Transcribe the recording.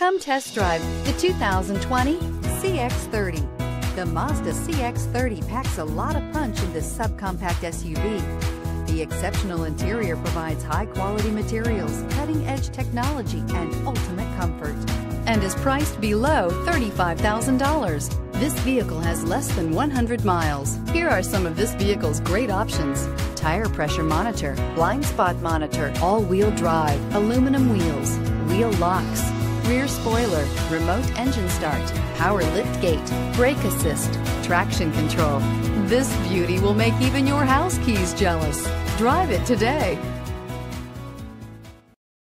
Come test drive the 2020 CX-30. The Mazda CX-30 packs a lot of punch in this subcompact SUV. The exceptional interior provides high-quality materials, cutting-edge technology, and ultimate comfort, and is priced below $35,000. This vehicle has less than 100 miles. Here are some of this vehicle's great options: tire pressure monitor, blind spot monitor, all-wheel drive, aluminum wheels, wheel locks, rear spoiler, remote engine start, power lift gate, brake assist, traction control. This beauty will make even your house keys jealous. Drive it today.